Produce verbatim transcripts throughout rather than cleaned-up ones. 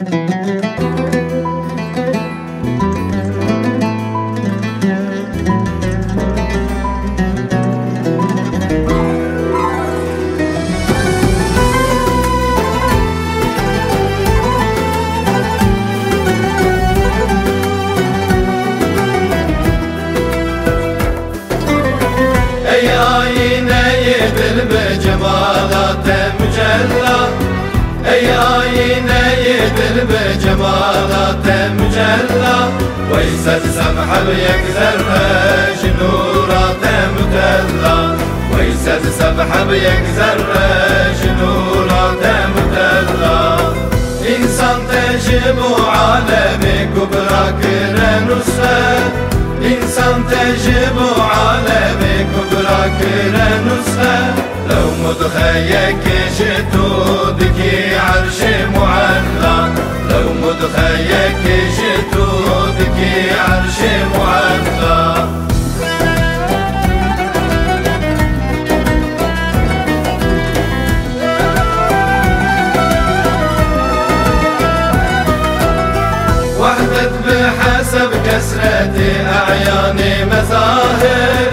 Ey ayinêyê dil be cemalat-e mücella, ey ayinêyê dil be cemalat-e mücella, waysat samhal yak zarra nurat-e mutalla, waysat samhal yak zarra nurat-e mutalla. İnsan tecbu alemi kubra kiren usret, insan tecbu alemi كلا نسخة لو مدخيك جئت دكي عرش معلى، لو مدخيك جئت دكي عرش معلى. وحدت بحسب كسرة أعيان مظاهر،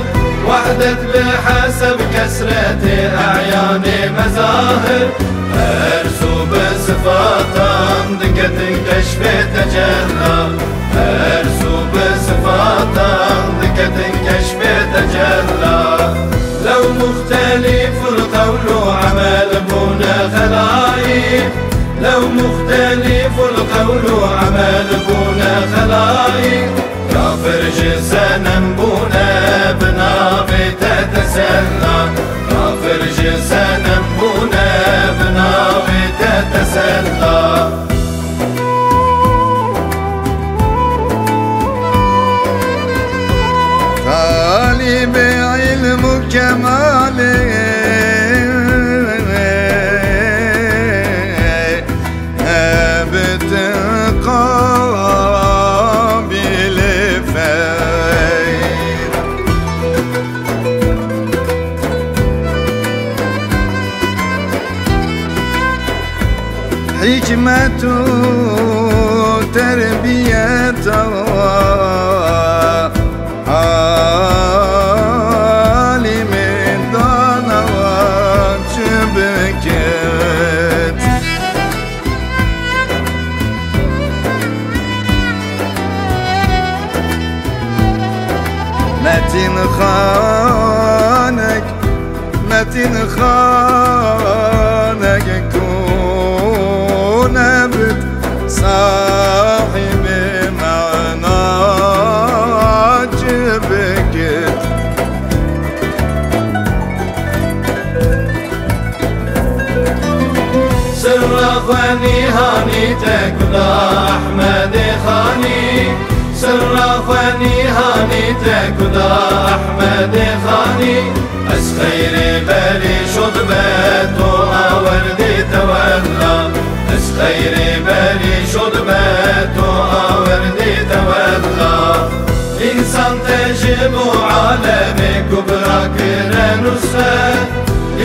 وحدت بحسب كسرة أعيان مظاهر، أرسو بصفاتا دقت انكشف تجلى، أرسو بصفاتا دقت انكشف تجلى. لو مختلف القول عمل بنا خلايق، لو مختلف القول عمل بنا خلايق، كافر جسنا بنا كافر جنسنا بنا بناوي تتسلى. طالب علم كمالي حكمة تربية عالم دانا شبكت، متين خانك متين خانك صاحب معنى جبكت. سر أخواني هانيتك ودا أحمد خاني، سر أخواني هانيتك ودا أحمد خاني، أس خير بالي شطبت وأوردي تولى، أس خير إنسان تجب عالمي كبرى كرة نسخة،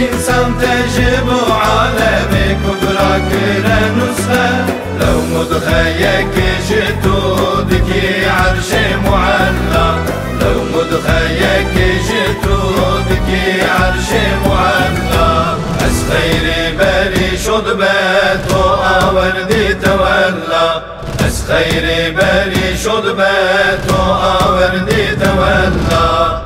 إنسان تجب عالمي كبرى كرة نسخة، لو مدخيك جئت دكي عرش معلى، لو مدخيك جئت دكي عرش معلى. أس خيري بالي شطبت وأوردي تولى، أس خيري بالي شطبت وأوردي تولى.